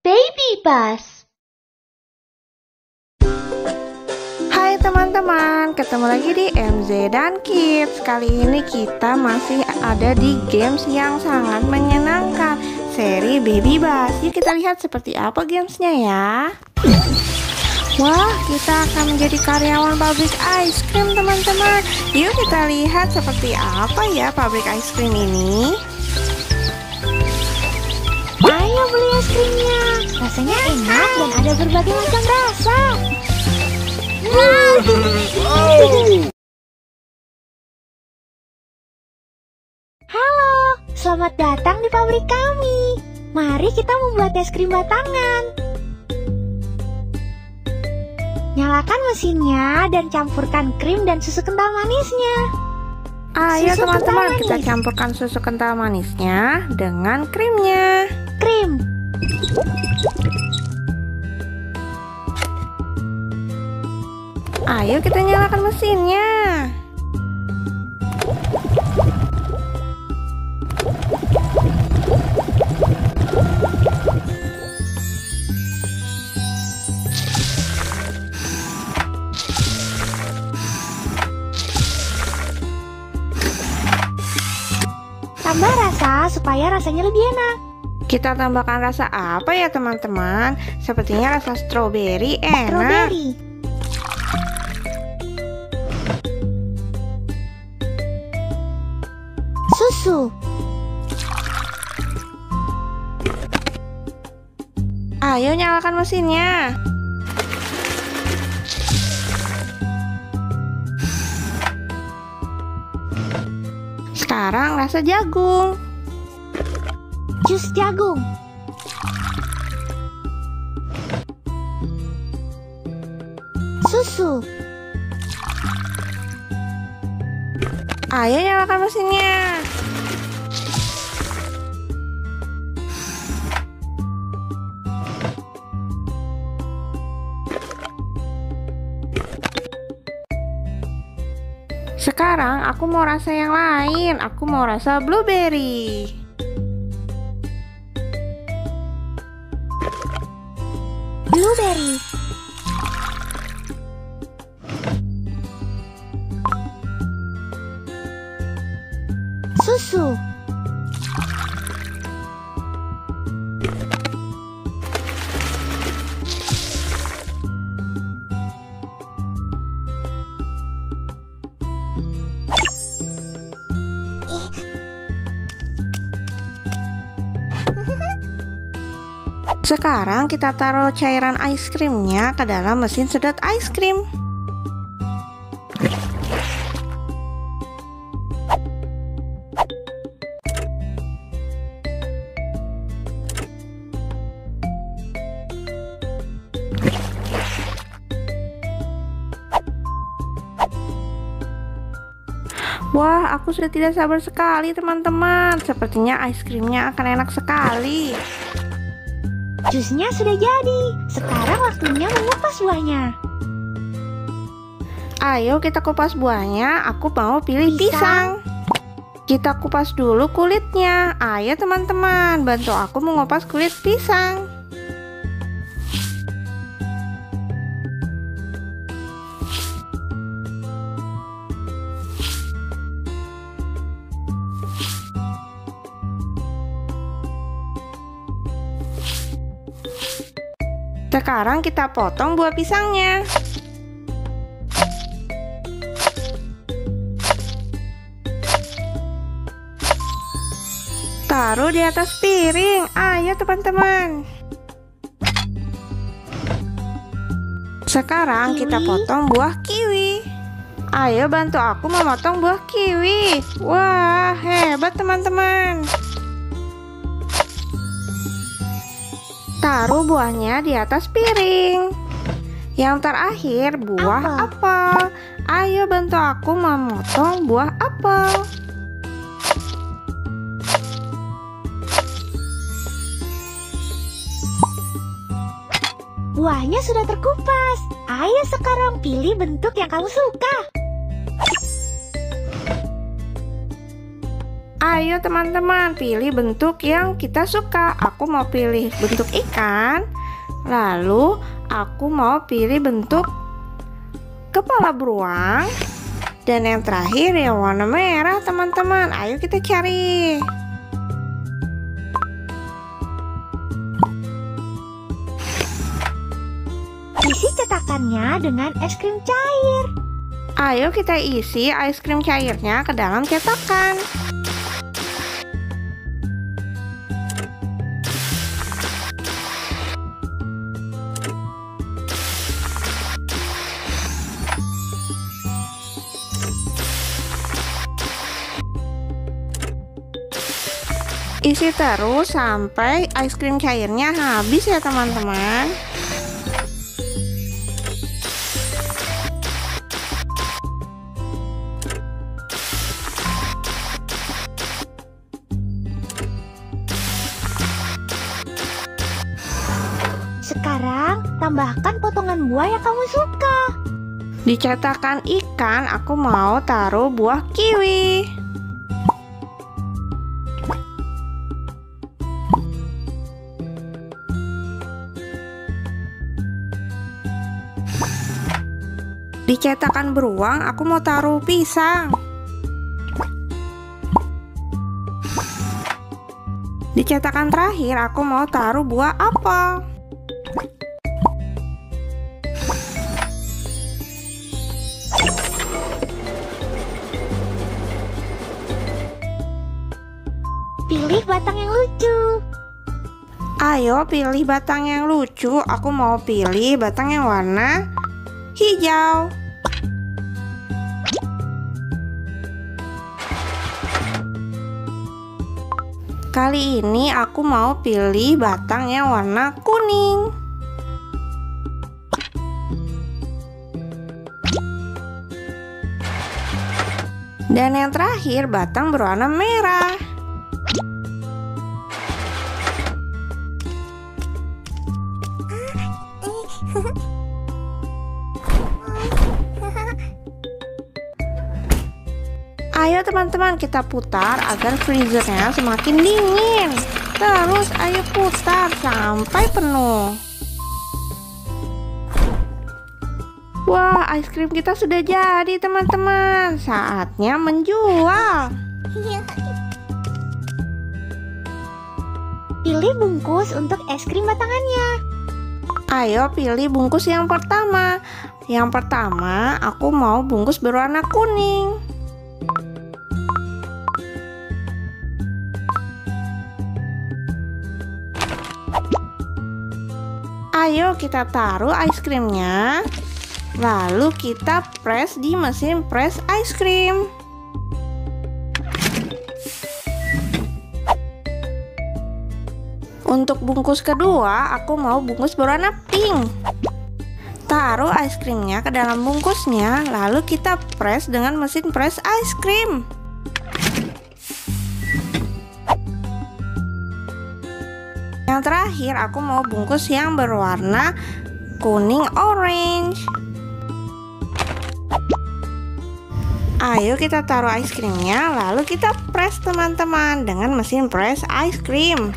Baby Bus. Hai teman-teman, ketemu lagi di MZ dan Kids. Kali ini kita masih ada di games yang sangat menyenangkan, seri Baby Bus. Yuk kita lihat seperti apa gamesnya ya. Wah, kita akan menjadi karyawan pabrik ice cream, teman-teman. Yuk kita lihat seperti apa ya pabrik ice cream ini. Ayo beli es krimnya. Rasanya enak dan ada berbagai macam rasa. Halo, selamat datang di pabrik kami. Mari kita membuat es krim batangan. Nyalakan mesinnya dan campurkan krim dan susu kental manisnya. Ayo teman-teman, kita campurkan susu kental manisnya dengan krimnya. Krim. Ayo kita nyalakan mesinnya. Tambah rasa supaya rasanya lebih enak. Kita tambahkan rasa apa ya teman-teman? Sepertinya rasa stroberi enak. Strawberry. Susu. Ayo nyalakan mesinnya. Sekarang rasa jagung. Jus jagung. Susu. Ayo nyalakan mesinnya. Sekarang aku mau rasa yang lain. Aku mau rasa blueberry. Blueberry. Susu. Sekarang kita taruh cairan ice creamnya ke dalam mesin sedot ice cream. Wah, aku sudah tidak sabar sekali teman-teman. Sepertinya ice creamnya akan enak sekali. Jusnya sudah jadi. Sekarang waktunya mengupas buahnya. Ayo kita kupas buahnya. Aku mau pilih pisang. Kita kupas dulu kulitnya. Ayo teman-teman, bantu aku mengupas kulit pisang. Sekarang kita potong buah pisangnya. Taruh di atas piring. Ayo teman-teman. Sekarang kita potong buah kiwi. Ayo bantu aku memotong buah kiwi. Wah, hebat teman-teman. Taruh buahnya di atas piring. Yang terakhir buah apel. Ayo bantu aku memotong buah apel. Buahnya sudah terkupas. Ayo sekarang pilih bentuk yang kamu suka. Ayo teman-teman, pilih bentuk yang kita suka. Aku mau pilih bentuk ikan, lalu aku mau pilih bentuk kepala beruang, dan yang terakhir yang warna merah teman-teman. Ayo kita cari. Isi cetakannya dengan es krim cair. Ayo kita isi es krim cairnya ke dalam cetakan. Isi terus sampai es krim cairnya habis ya teman-teman. Sekarang tambahkan potongan buah yang kamu suka. Di cetakan ikan aku mau taruh buah kiwi. Di cetakan beruang aku mau taruh pisang. Di cetakan terakhir aku mau taruh buah apel. Pilih batang yang lucu. Ayo pilih batang yang lucu. Aku mau pilih batang yang warna hijau. Kali ini aku mau pilih batang yang warna kuning. Dan yang terakhir batang berwarna merah. Ayo teman-teman kita putar agar freezernya semakin dingin. Terus ayo putar sampai penuh. Wah, es krim kita sudah jadi teman-teman. Saatnya menjual. Pilih bungkus untuk es krim batangannya. Ayo pilih bungkus yang pertama. Yang pertama aku mau bungkus berwarna kuning. Ayo kita taruh ice creamnya, lalu kita press di mesin press ice cream. Untuk bungkus kedua, aku mau bungkus berwarna pink. Taruh ice creamnya ke dalam bungkusnya, lalu kita press dengan mesin press ice cream. Yang terakhir aku mau bungkus yang berwarna kuning orange. Ayo kita taruh ice creamnya, lalu kita press teman-teman dengan mesin press ice cream.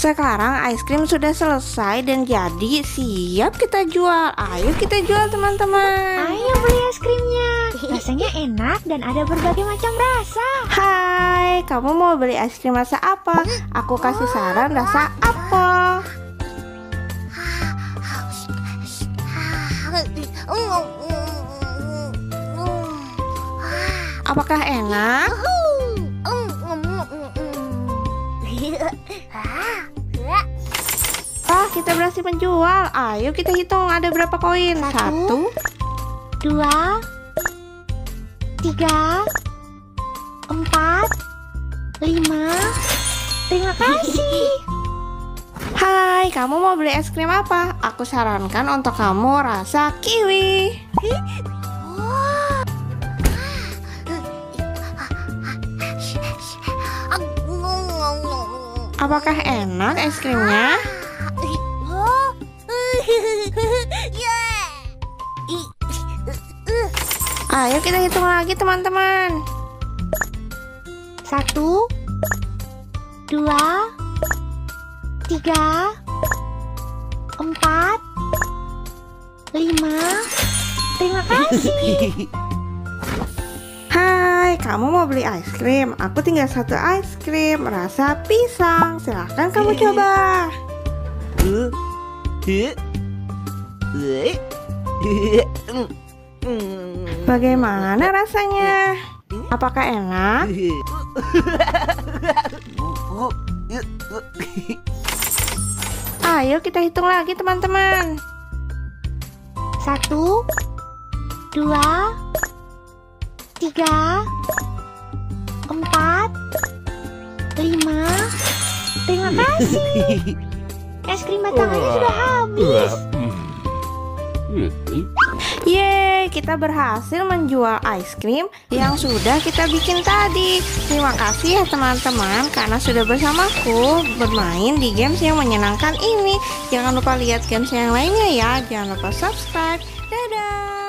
Sekarang ice cream sudah selesai dan jadi siap kita jual. Ayo kita jual teman-teman. Ayo beli es krimnya. Rasanya enak dan ada berbagai macam rasa. Hai, kamu mau beli es krim rasa apa? Aku kasih saran rasa apel. Apakah enak? Wah, kita berhasil menjual. Ayo kita hitung ada berapa koin. 1, 2, 3, 4, 5. Terima kasih. Hai, kamu mau beli es krim apa? Aku sarankan untuk kamu rasa kiwi. Apakah enak es krimnya? Ayo kita hitung lagi teman-teman. 1, 2, 3, 4, 5. Terima kasih. Hai, kamu mau beli es krim? Aku tinggal 1 es krim rasa pisang. Silahkan kamu coba. Bagaimana rasanya? Apakah enak? Ayo kita hitung lagi teman-teman. 1, 2, 3, 4, 5. Terima kasih. Es krim batangannya sudah habis. Yeay, kita berhasil menjual ice cream yang sudah kita bikin tadi. Terima kasih ya teman-teman karena sudah bersamaku bermain di games yang menyenangkan ini. Jangan lupa lihat games yang lainnya ya. Jangan lupa subscribe. Dadah.